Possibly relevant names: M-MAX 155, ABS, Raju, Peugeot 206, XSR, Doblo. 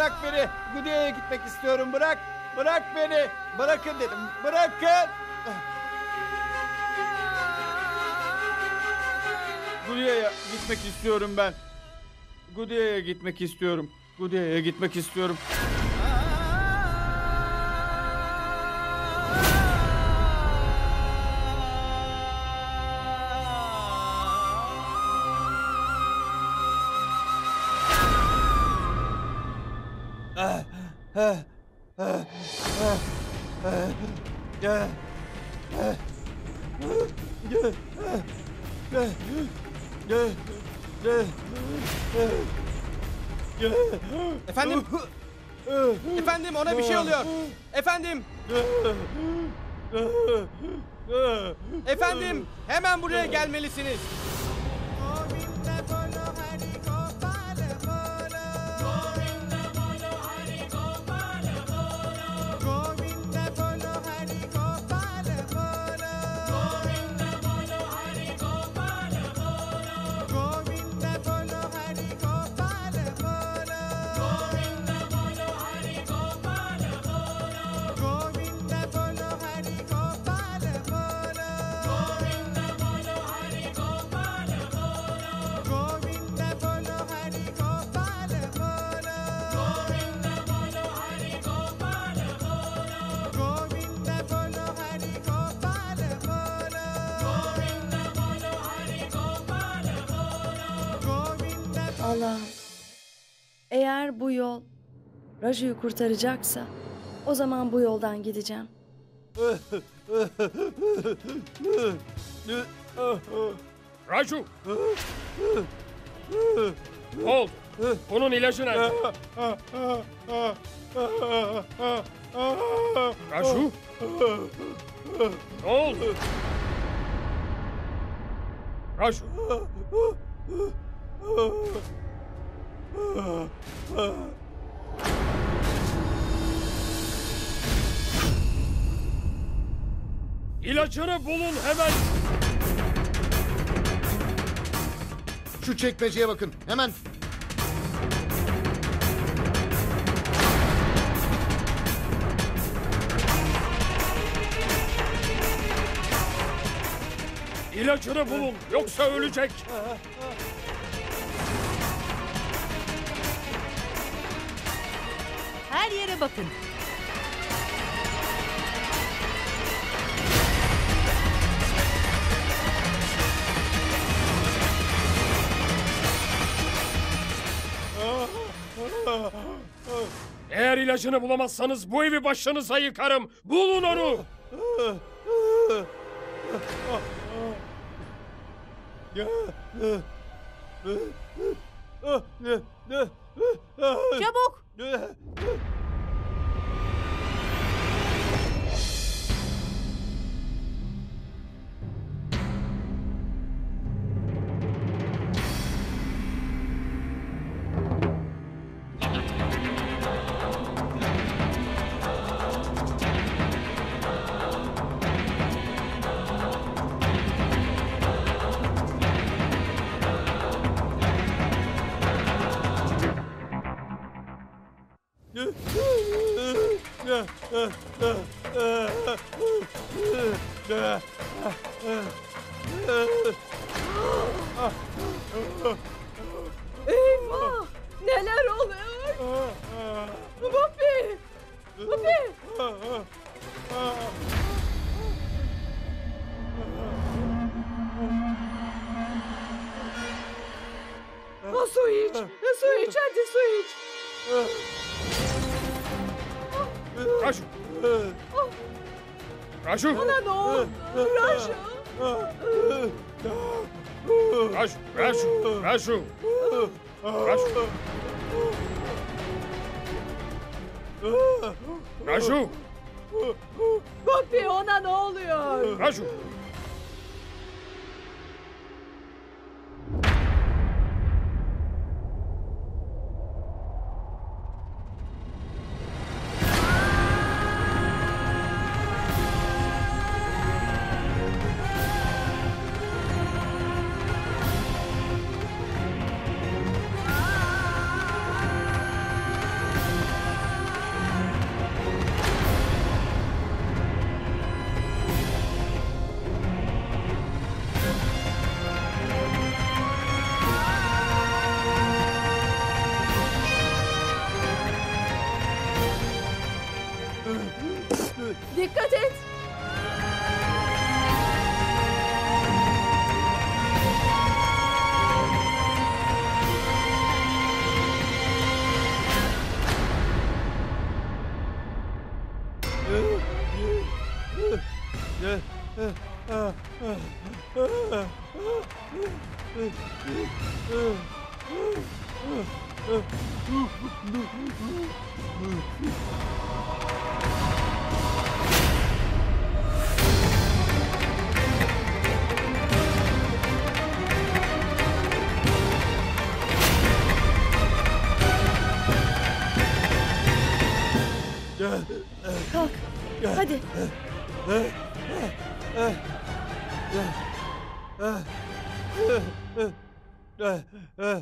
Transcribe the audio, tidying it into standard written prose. bırak beni. Gudia'ya gitmek istiyorum. Bırak. Bırak beni. Bırakın dedim. Bırakın. Gudia'ya gitmek istiyorum ben. Gudia'ya gitmek istiyorum. Gudia'ya gitmek istiyorum. Efendim? Efendim, ona bir şey oluyor. Efendim? Efendim, hemen buraya gelmelisiniz. Allah'ım, eğer bu yol Raju'yu kurtaracaksa o zaman bu yoldan gideceğim. Raju! Ol! Onun ilacı nerede? Raju! Ol! Raju! İlaçını bulun hemen. Şu çekmeceye bakın hemen. İlaçını bulun yoksa ölecek. Her yere bakın. Eğer ilacını bulamazsanız bu evi başınıza yıkarım. Bulun onu. Çabuk. Eyvah! Neler oluyor? Bupi! Bupi! Su iç! Su iç! Hadi su iç! Raju! Raju! Ona ne oldu? Raju! Raju! Raju! Raju! Raju! Raju! Bupi, ona ne oluyor? Raju! Kalk, hadi.